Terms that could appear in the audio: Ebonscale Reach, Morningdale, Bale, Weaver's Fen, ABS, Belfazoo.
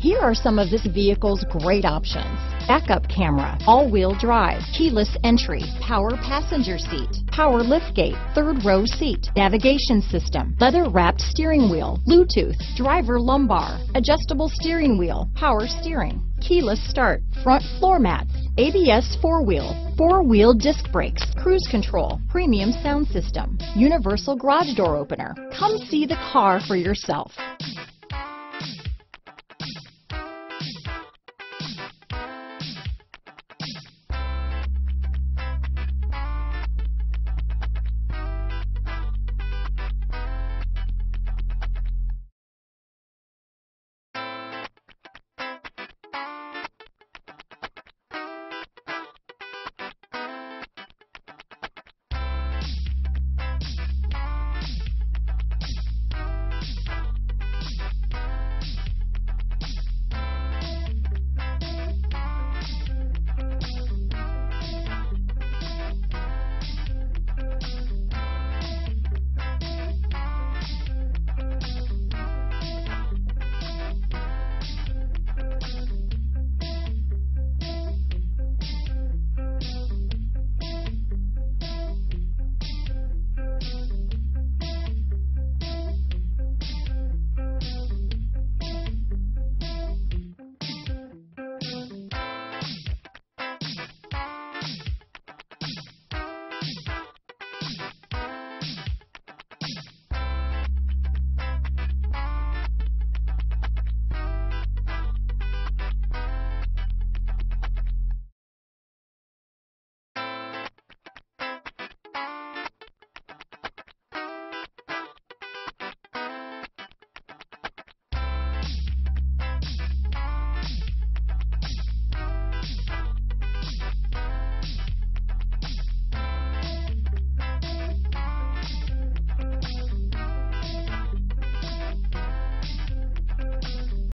Here are some of this vehicle's great options: backup camera, all-wheel drive, keyless entry, power passenger seat, power liftgate, third row seat, navigation system, leather-wrapped steering wheel, Bluetooth, driver lumbar, adjustable steering wheel, power steering, keyless start, front floor mats, ABS four-wheel disc brakes, cruise control, premium sound system, universal garage door opener. Come see the car for yourself.